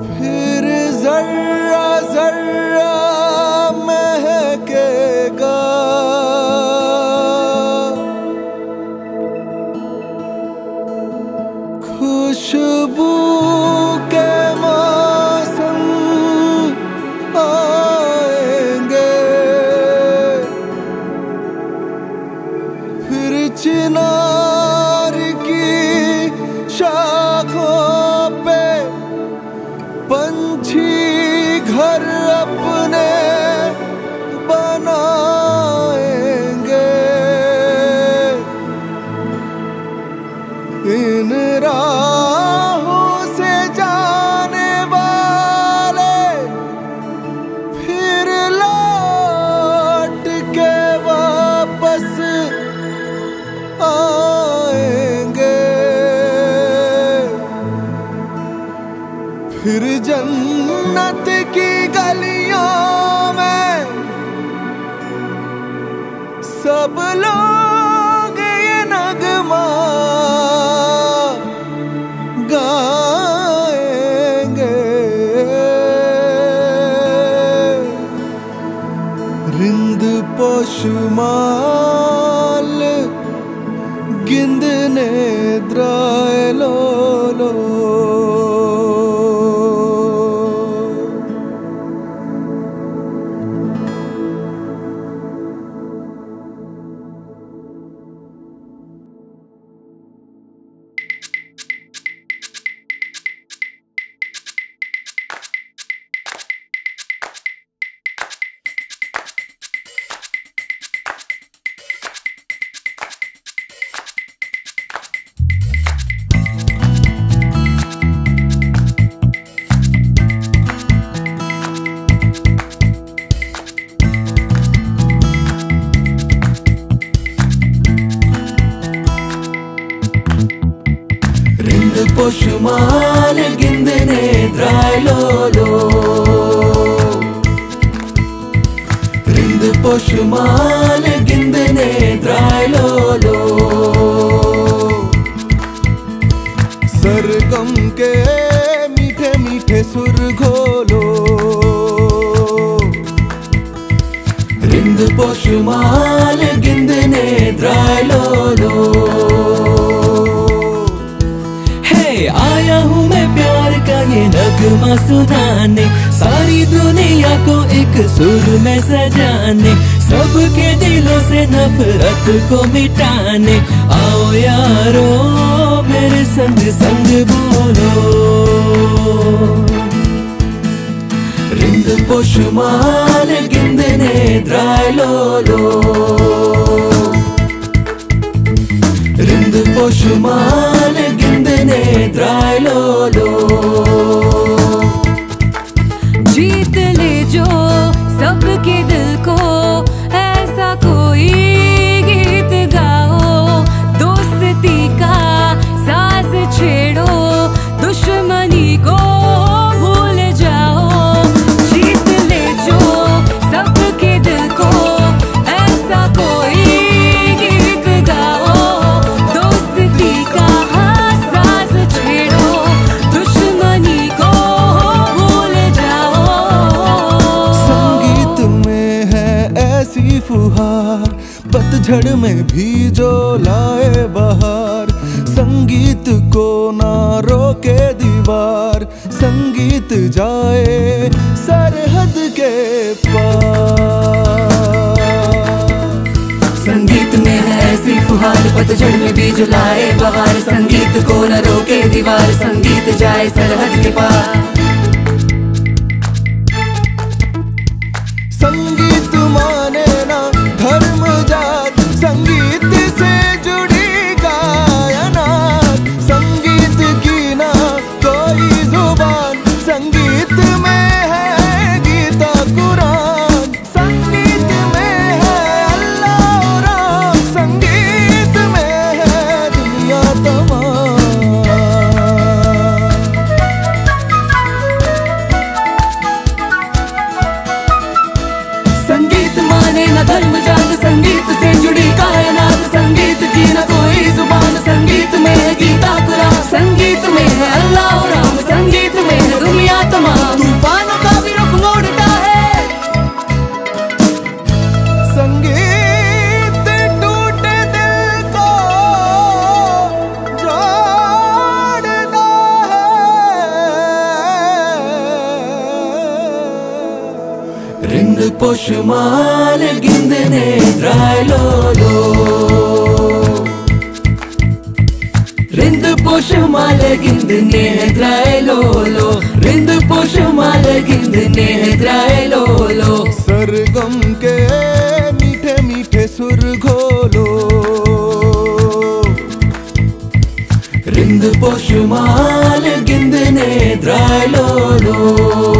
फिर जर्रा जर्रा महकेगा, खुशबू के मौसम आएंगे, फिर चिनार की शाखों पे पंछी घर अपने बनाएंगे। इन राहों से जाने वाले फिर लौट के वापस आएंगे, फिर जन्नत की गलियों में सब लोग ये नगमा गाएंगे। रिंद पोश माल गिंदने द्राय लोलो, पोश माल गिंदने द्राय लोलो, रिंद पोश माल गिंदने द्राय लोलो। सरगम के मीठे मीठे सुर घोलो, रिंद पोश माल गिंदने द्राय लोलो। आया हूँ मैं प्यार का ये नगमा सुनाने, सारी दुनिया को एक सुर में सजाने, सबके दिलों से नफरत को मिटाने। आओ यारो मेरे संग संग बोलो, रिंद पोश माल गिंदने द्राय लोलो, रिंद पोश माल गिंदने द्राय लोलो। जीत ले जो सबके दिल को, ऐसा कोई गीत गाओ, दोस्ती का साज छेड़ो, दुश्मनी को भूल जाओ। जीत ले जो सबके दिल को, ऐसा कोई फुहार पतझड़ में भी जो लाए बहार, संगीत को ना रोके दीवार, संगीत जाए सरहद के पार। संगीत में है ऐसी फुहार पतझड़ में भी जो लाए बहार, संगीत को ना रोके दीवार, संगीत जाए सरहद के पार। संगीत माने ना धर्म जात, संगीत से जुड़ी गायना, संगीत की ना कोई जुबान, संगीत में है गीता कुरान, संगीत में है अल्लाह और राम, संगीत में है दुनिया तमाम। पोश माल गिंदने द्राय लोलो रिंद पोश माल गिंदने द्राय लोलो रिंद पोश माल गिंदने द्राय लोलो सरगम के मीठे मीठे सुर घोलो रिंद पोश माल गिंदने द्राय लोलो।